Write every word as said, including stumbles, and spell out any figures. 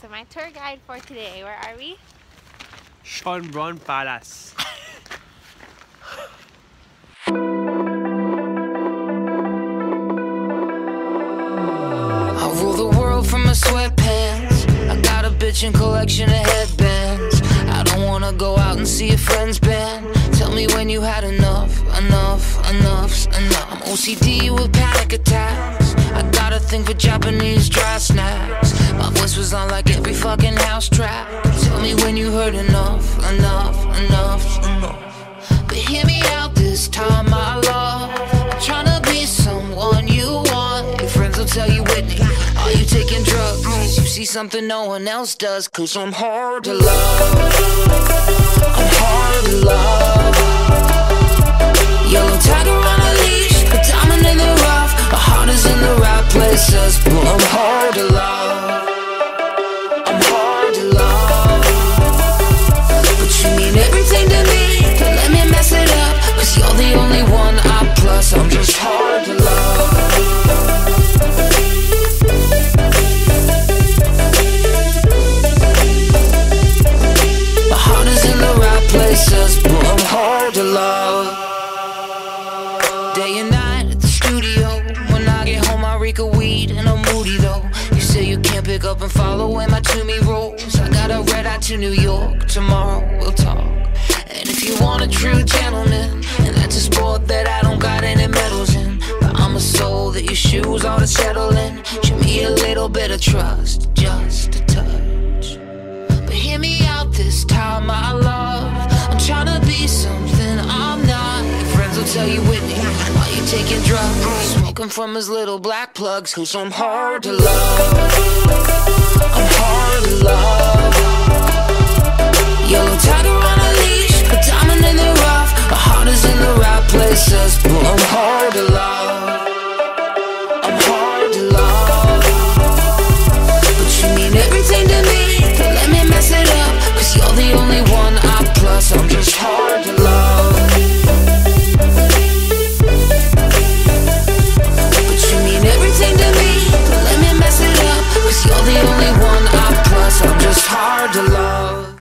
So my tour guide for today, where are we? Schönbrunn Palace. I rule the world from my sweatpants. I got a bitchin' collection of headbands. I don't wanna go out and see a friend's band. Tell me when you had enough, enough, enough's enough. I'm O C D with panic attacks. I got a thing for Japanese dry snacks. My voice was on like every fucking house track. Tell me when you heard enough, enough, enough's enough. But hear me out this time, my love. I'm tryna be someone you want. Your friends will tell you Whitney. Are you taking drugs? Cause you see something no one else does. Cause I'm hard to love, I'm hard to love. Yellow tiger on a leash, a diamond in the rough. Our heart is in the right places, but I'm hard to love, I'm hard to love. But you mean everything to me, don't let me mess it up. Cause you're the only one I plus, I'm just hard to love. Places, but I'm hard to love. Day and night at the studio. When I get home I reek of weed and I'm moody though. You say you can't pick up and follow in my to-me rules. I got a red eye to New York, tomorrow we'll talk. And if you want a true gentleman, and that's a sport that I don't got any medals in, but I'm a soul that your shoes ought to settle in. Show me a little bit of trust, just a touch. But hear me out this time, my love. Tryna be something I'm not. Your friends will tell you Whitney. Are you taking drugs? Smoking from his little black plugs. Cause I'm hard to love, I'm hard to love.